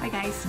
Bye guys.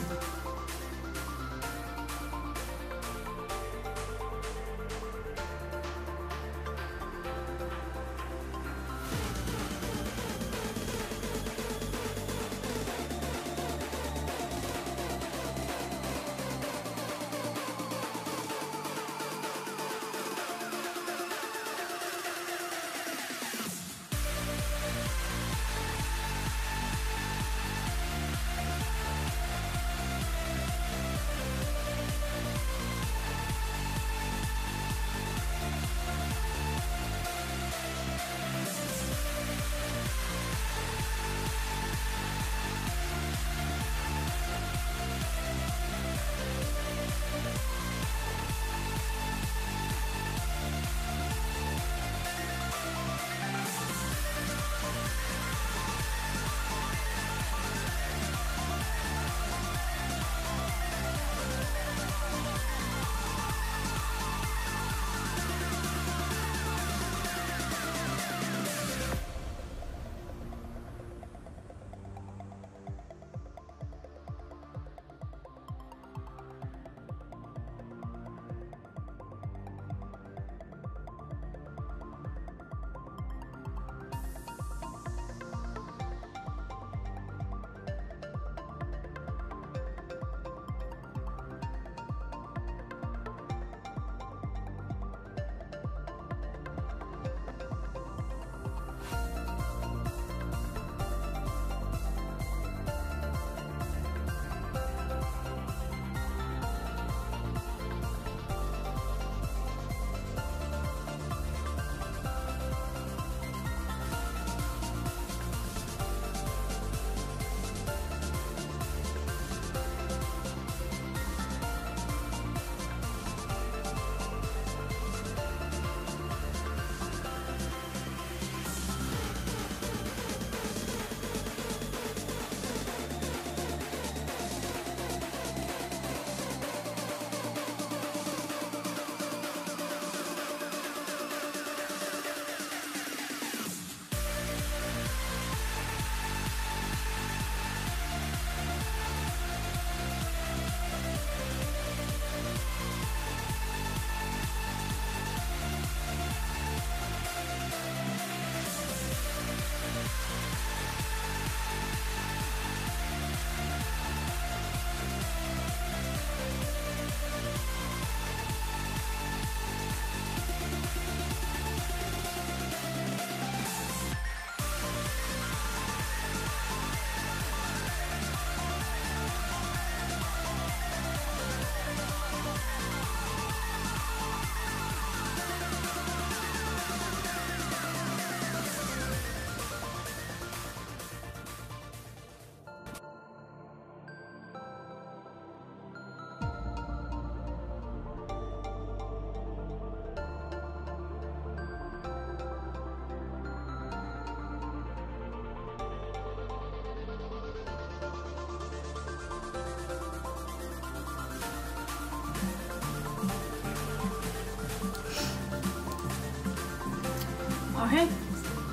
Okay,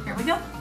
here we go.